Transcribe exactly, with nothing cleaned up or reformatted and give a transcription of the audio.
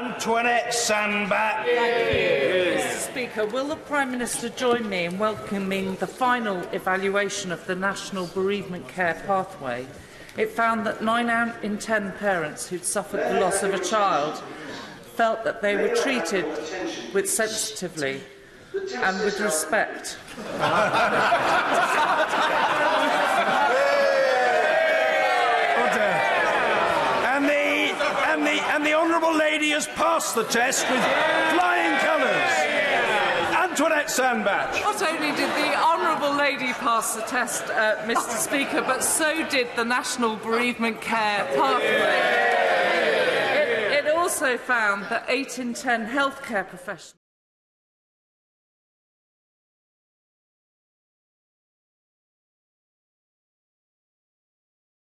Antoinette Sandbach. Yes. Mister Speaker, will the Prime Minister join me in welcoming the final evaluation of the National Bereavement Care Pathway? It found that nine out in ten parents who'd suffered the loss of a child felt that they were treated with sensitively and with respect. And the Honourable Lady has passed the test with yeah. flying colours. Yeah. Antoinette Sandbach. Not only did the Honourable Lady pass the test, uh, Mister Speaker, but so did the National Bereavement Care Pathway. Yeah. It, it also found that eight in ten healthcare professionals